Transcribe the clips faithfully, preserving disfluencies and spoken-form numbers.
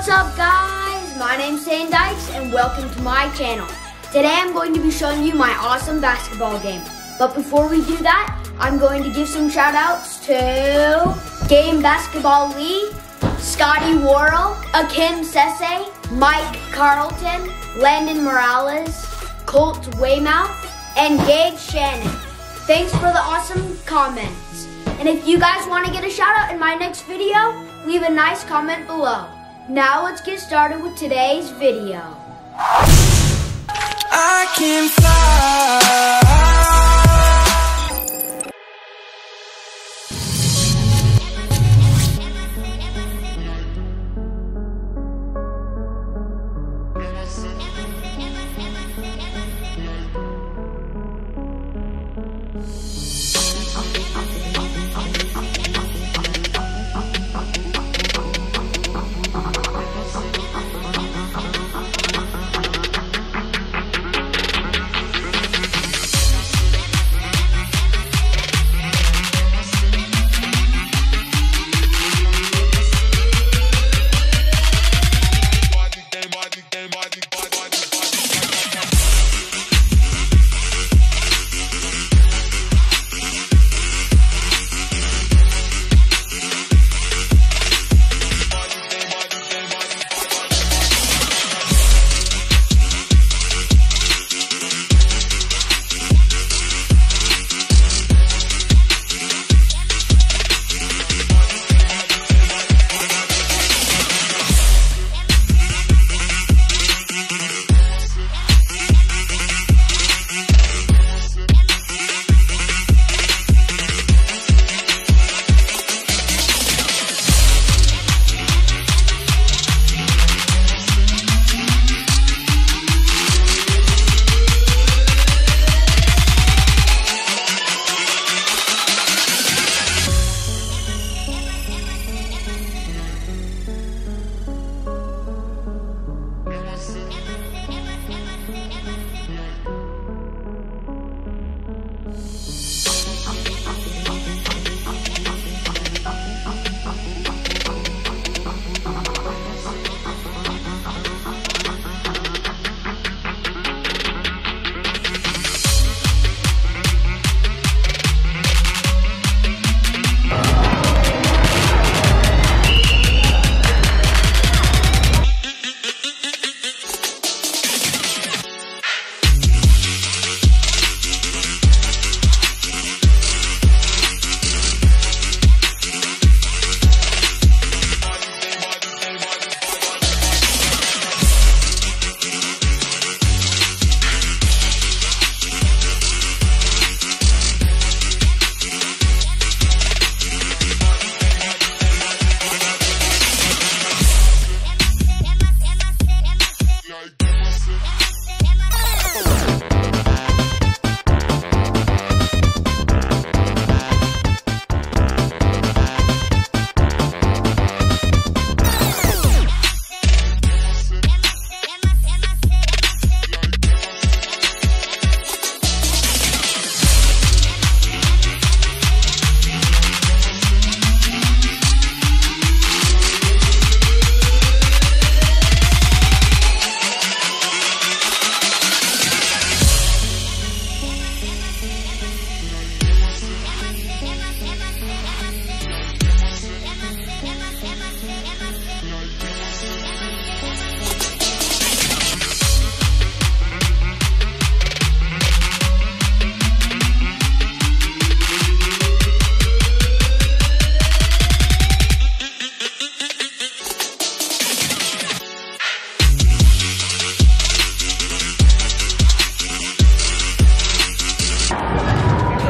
What's up guys, my name's Tayden Dykes and welcome to my channel. Today I'm going to be showing you my awesome basketball game. But before we do that, I'm going to give some shout outs to Game Basketball Lee, Scotty Worrell, Akim Sese, Mike Carlton, Landon Morales, Colt Waymouth, and Gage Shannon. Thanks for the awesome comments. And if you guys want to get a shout out in my next video, leave a nice comment below. Now let's get started with today's video. I can fly.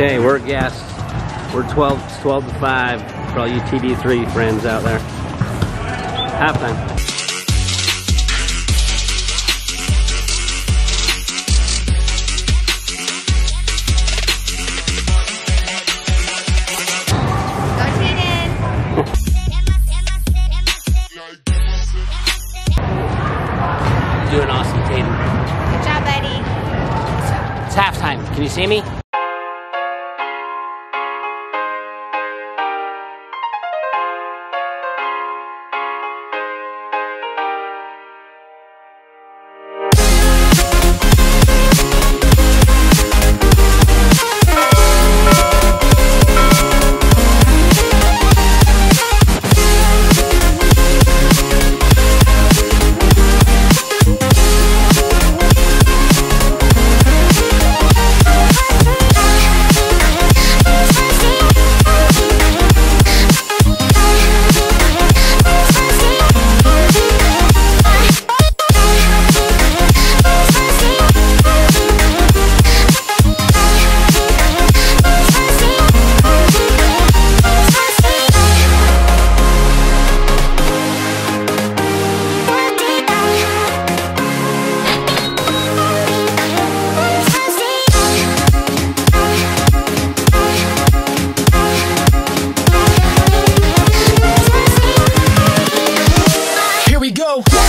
Okay, we're gassed. We're twelve, twelve to five for all you T D three friends out there. Halftime. Go Tayden! Doing awesome, Tayden. Good job, buddy. It's halftime. Can you see me? go.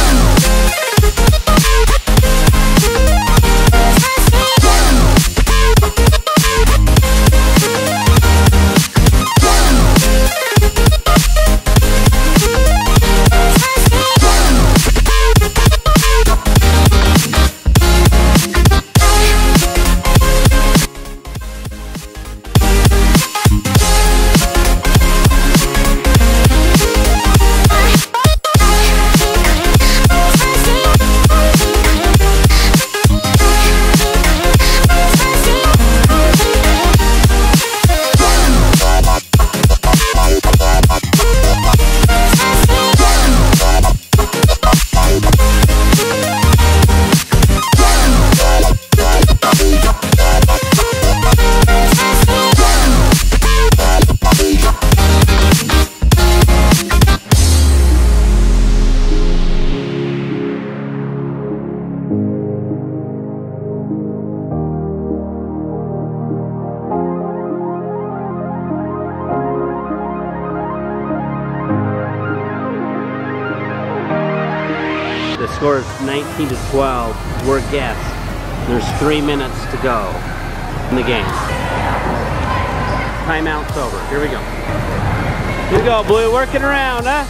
The score is nineteen to twelve. We're guests. There's three minutes to go in the game. Timeout's over. Here we go. Here we go, Blue. Working around, huh?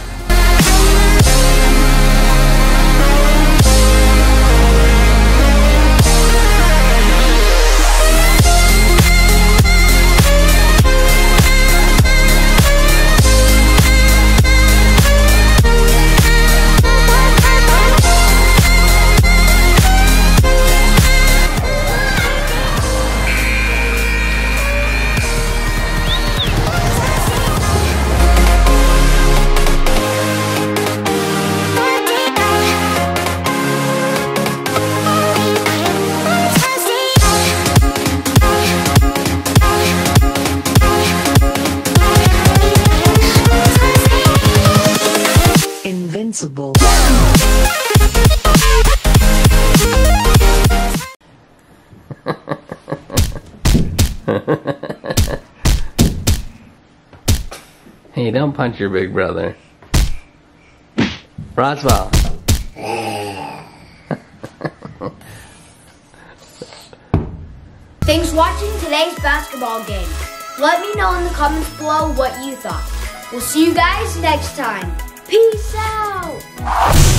Invincible. Hey, don't punch your big brother. Roswell. Thanks for watching today's basketball game. Let me know in the comments below what you thought. We'll see you guys next time. Peace out!